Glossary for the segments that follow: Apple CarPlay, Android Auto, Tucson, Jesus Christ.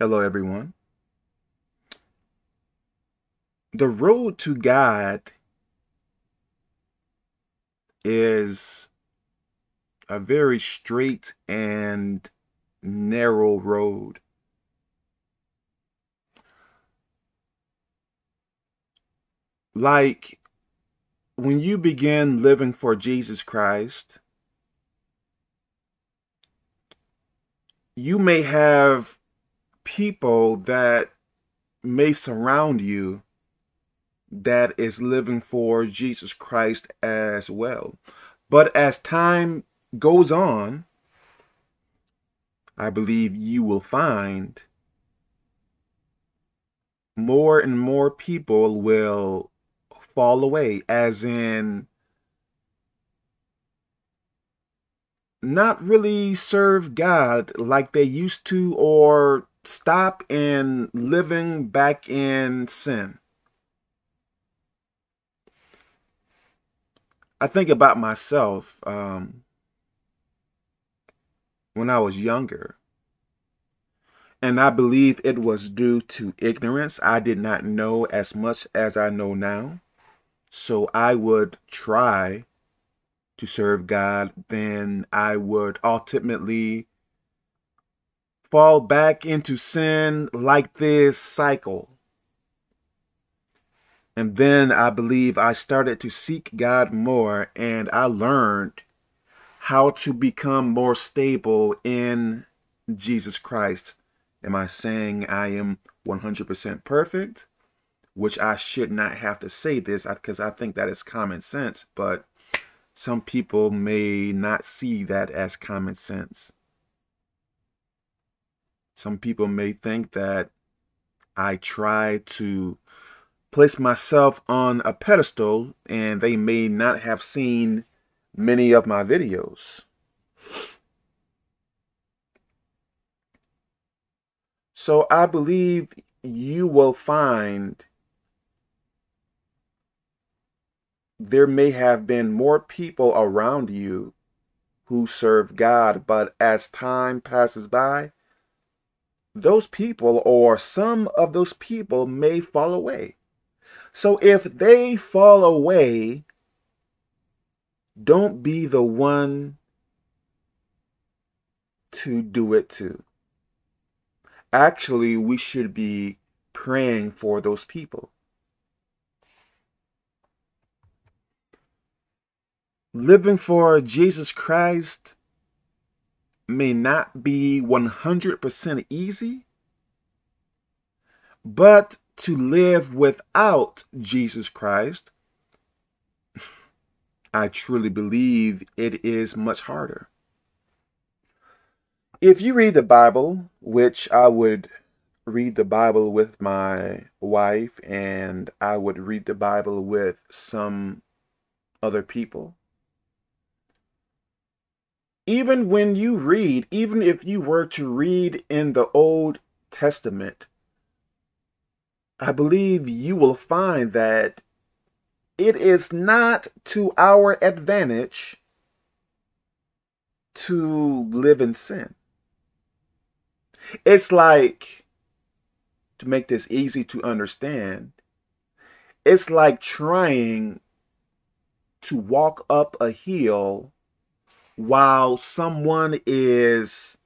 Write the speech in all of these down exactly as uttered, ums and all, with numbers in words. Hello, everyone. The road to God is a very straight and narrow road. Like, when you begin living for Jesus Christ, you may have people that may surround you that is living for Jesus Christ as well. But as time goes on, I believe you will find more and more people will fall away, as in not really serve God like they used to, or stop in living back in sin. I think about myself um, when I was younger, and I believe it was due to ignorance. I did not know as much as I know now. So I would try to serve God, then I would ultimately fall back into sin, like this cycle. And then I believe I started to seek God more, and I learned how to become more stable in Jesus Christ. Am I saying I am one hundred percent perfect? Which I should not have to say this, because I think that is common sense, but some people may not see that as common sense. Some people may think that I try to place myself on a pedestal, and they may not have seen many of my videos. So I believe you will find there may have been more people around you who serve God, but as time passes by, those people or some of those people may fall away. So if they fall away, don't be the one to do it to. Actually, we should be praying for those people. Living for Jesus Christ may not be one hundred percent easy, but to live without Jesus Christ, I truly believe it is much harder. If you read the Bible, which I would read the Bible with my wife, and I would read the Bible with some other people, even when you read, even if you were to read in the Old Testament, I believe you will find that it is not to our advantage to live in sin. It's like, to make this easy to understand, it's like trying to walk up a hill while someone is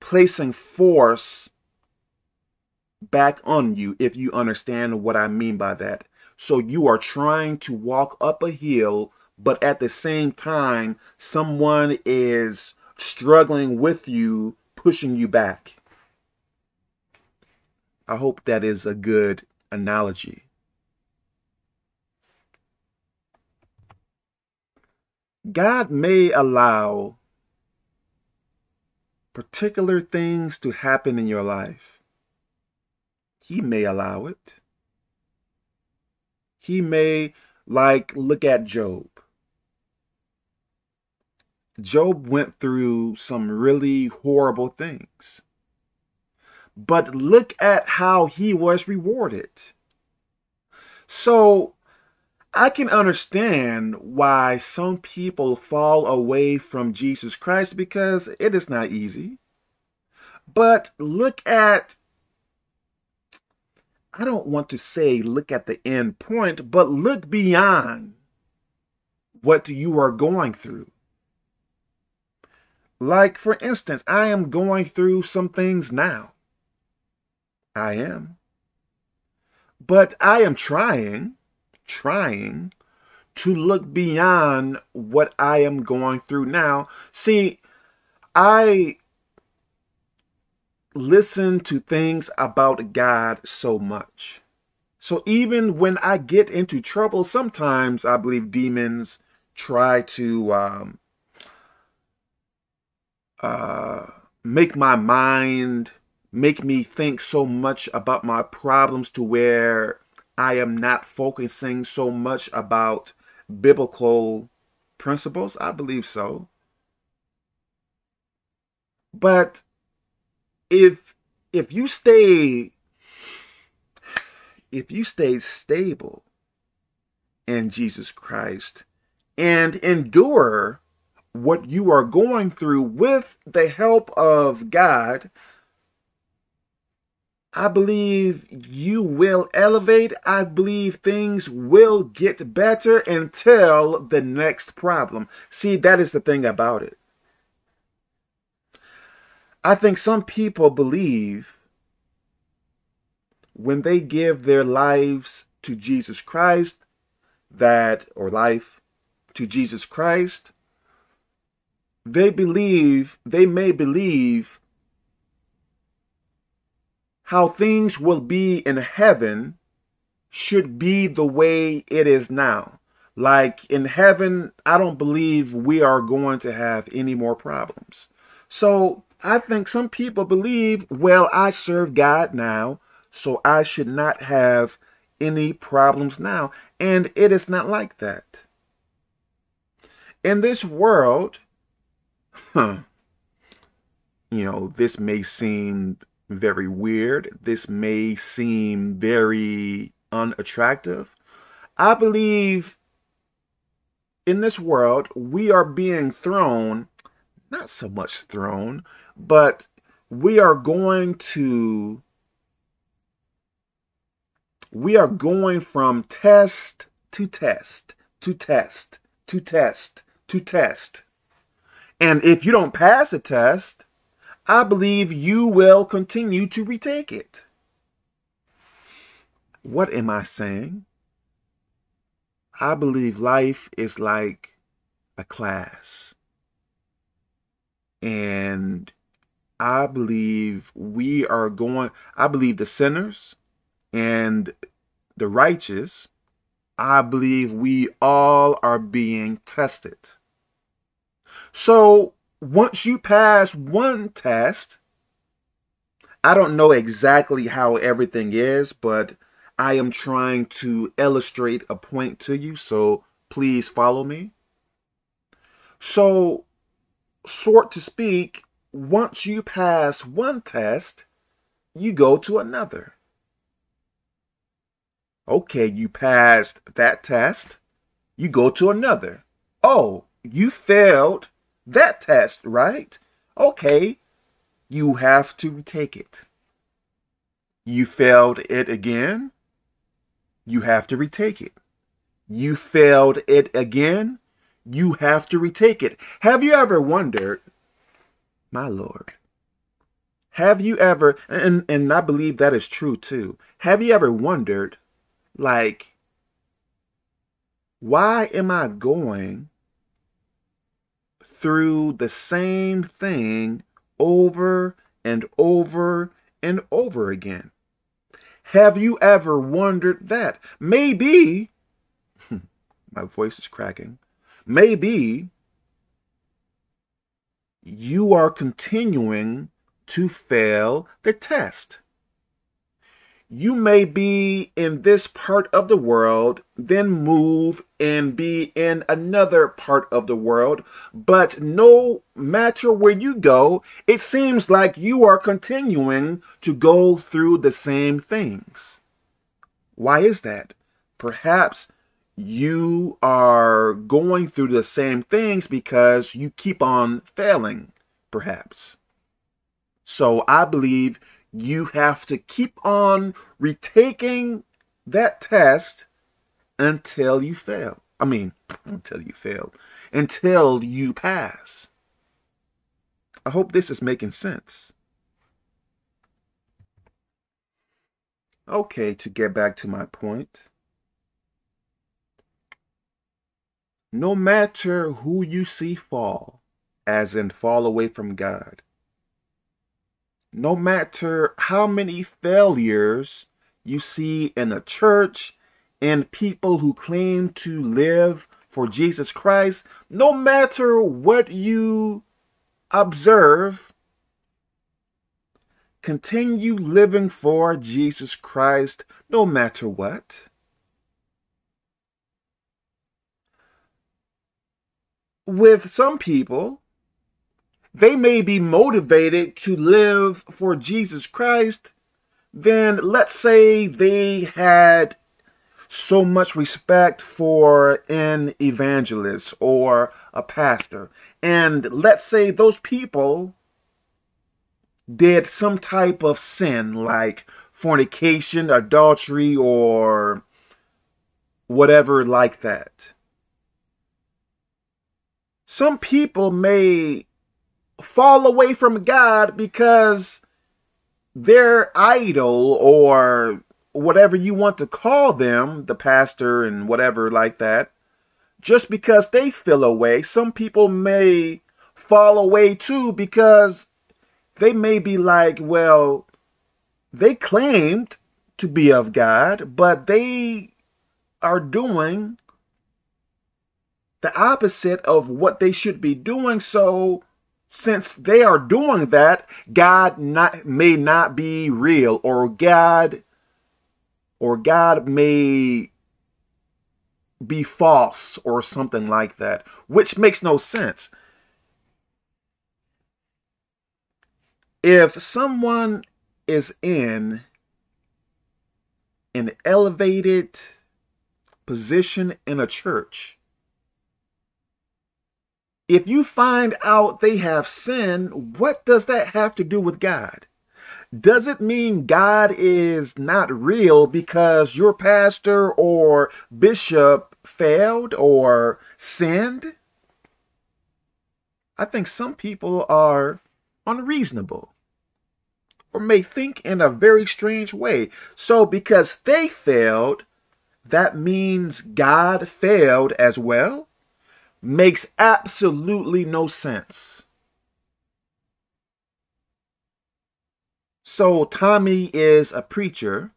placing force back on you, if you understand what I mean by that. So you are trying to walk up a hill, but at the same time, someone is struggling with you, pushing you back. I hope that is a good analogy. God may allow particular things to happen in your life. He may allow it. He may, like, look at Job. Job went through some really horrible things. But look at how he was rewarded. So, I can understand why some people fall away from Jesus Christ, because it is not easy. But look at, I don't want to say look at the end point, but look beyond what you are going through. Like, for instance, I am going through some things now. I am. But I am trying, trying to look beyond what I am going through now. See, I listen to things about God so much. So even when I get into trouble, sometimes I believe demons try to um, uh, make my mind, make me think so much about my problems to where I am not focusing so much about biblical principles. I believe so. But if if you stay if you stay stable in Jesus Christ and endure what you are going through with the help of God, I believe you will elevate. I believe things will get better until the next problem. See, that is the thing about it. I think some people believe when they give their lives to Jesus Christ that, or life to Jesus Christ, they believe, they may believe how things will be in heaven should be the way it is now. Like in heaven, I don't believe we are going to have any more problems. So I think some people believe, well, I serve God now, so I should not have any problems now. And it is not like that. In this world, huh, you know, this may seem very weird. This may seem very unattractive. I believe in this world, we are being thrown, not so much thrown, but we are going to, we are going from test to test, to test, to test, to test. And if you don't pass a test, I believe you will continue to retake it. What am I saying? I believe life is like a class. And I believe we are going, I believe the sinners and the righteous, I believe we all are being tested. So once you pass one test, I don't know exactly how everything is, but I am trying to illustrate a point to you. So please follow me. So, sort to speak, once you pass one test, you go to another. Okay, you passed that test, you go to another. Oh, you failed that test, right? Okay, you have to retake it. You failed it again, you have to retake it. You failed it again, you have to retake it. Have you ever wondered, my Lord, have you ever, and, and I believe that is true too, have you ever wondered, like, why am I going through the same thing over and over and over again? Have you ever wondered that? Maybe, my voice is cracking, maybe you are continuing to fail the test. You may be in this part of the world, then move and be in another part of the world. But no matter where you go, it seems like you are continuing to go through the same things. Why is that? Perhaps you are going through the same things because you keep on failing, perhaps. So I believe you have to keep on retaking that test until you fail. I mean, until you fail, until you pass. I hope this is making sense. Okay, to get back to my point. No matter who you see fall, as in fall away from God, no matter how many failures you see in the church and people who claim to live for Jesus Christ, no matter what you observe, continue living for Jesus Christ no matter what. With some people, they may be motivated to live for Jesus Christ. Then let's say they had so much respect for an evangelist or a pastor. And let's say those people did some type of sin like fornication, adultery, or whatever like that. Some people may fall away from God because their idol or whatever you want to call them, the pastor and whatever like that, just because they fell away. Some people may fall away too because they may be like, well, they claimed to be of God, but they are doing the opposite of what they should be doing. So since they are doing that, God not, may not be real, or God, or God may be false or something like that, which makes no sense. If someone is in an elevated position in a church, if you find out they have sinned, what does that have to do with God? Does it mean God is not real because your pastor or bishop failed or sinned? I think some people are unreasonable, or may think in a very strange way. So because they failed, that means God failed as well? Makes absolutely no sense. So Tommy is a preacher,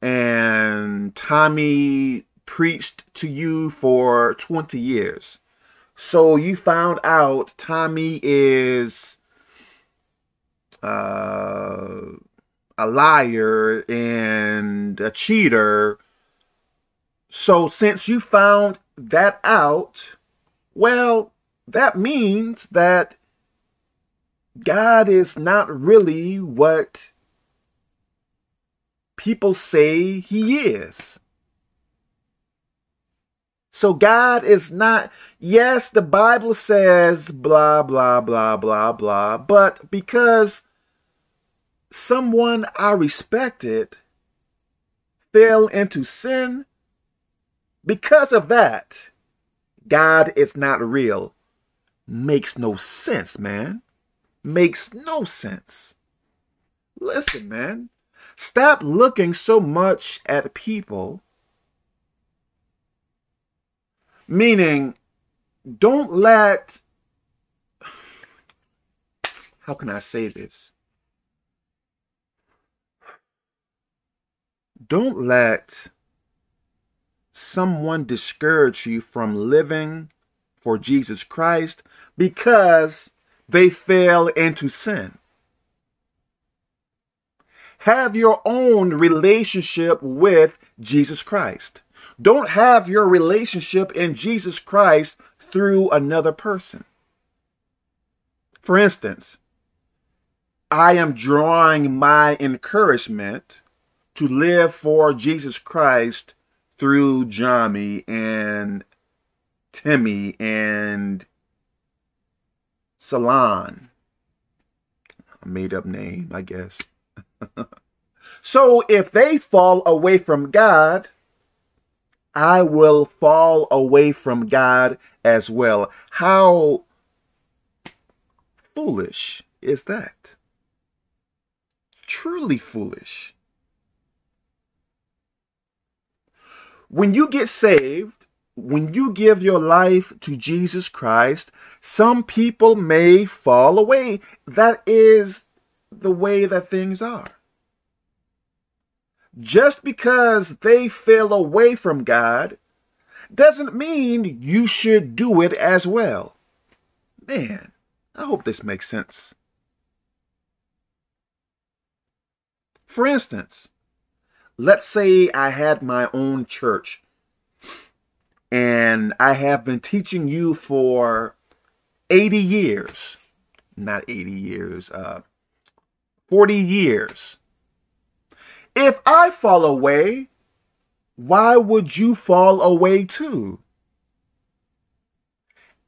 and Tommy preached to you for twenty years. So you found out Tommy is uh, a liar and a cheater. So since you found that out, well, that means that God is not really what people say he is. So God is not, yes, the Bible says blah, blah, blah, blah, blah, but because someone I respected fell into sin, because of that, God is not real. Makes no sense, man. Makes no sense. Listen, man, stop looking so much at people. Meaning, don't let, how can I say this? Don't let someone discourage you from living for Jesus Christ because they fell into sin. Have your own relationship with Jesus Christ. Don't have your relationship in Jesus Christ through another person. For instance, I am drawing my encouragement to live for Jesus Christ through Johnny and Timmy and Salon a made-up name, I guess. So if they fall away from God, I will fall away from God as well. How foolish is that? Truly foolish. When you get saved, when you give your life to Jesus Christ, some people may fall away. That is the way that things are. Just because they fell away from God doesn't mean you should do it as well. Man, I hope this makes sense. For instance, let's say I had my own church and I have been teaching you for eighty years, not eighty years, uh, forty years. If I fall away, why would you fall away too?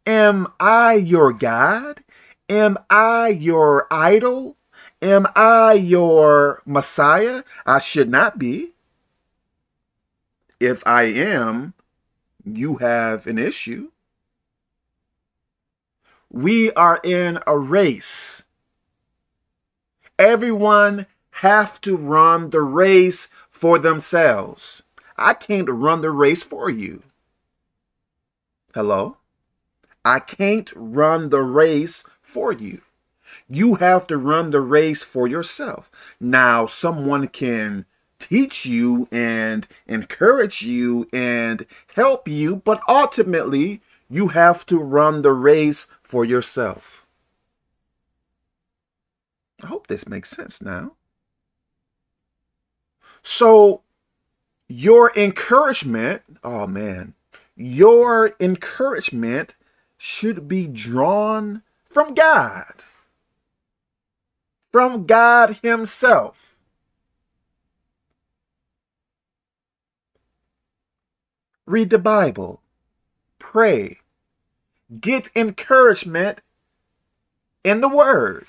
Am I your God? Am I your idol? Am I your Messiah? I should not be. If I am, you have an issue. We are in a race. Everyone have to run the race for themselves. I can't run the race for you. Hello? I can't run the race for you. You have to run the race for yourself. Now, someone can teach you and encourage you and help you, but ultimately, you have to run the race for yourself. I hope this makes sense now. So your encouragement, oh man, your encouragement should be drawn from God, from God himself. Read the Bible, pray, get encouragement in the Word,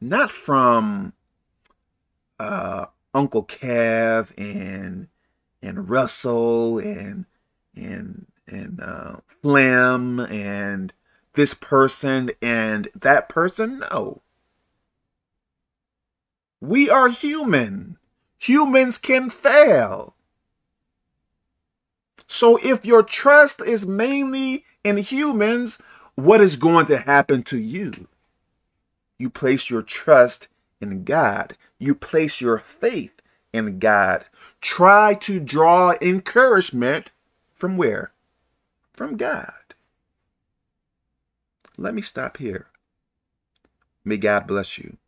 not from Uh, Uncle Cav and and Russell and and and uh, Flim and this person and that person. No, we are human. Humans can fail. So if your trust is mainly in humans, what is going to happen to you? You place your trust in God. You place your faith in God. Try to draw encouragement from where? From God. Let me stop here. May God bless you.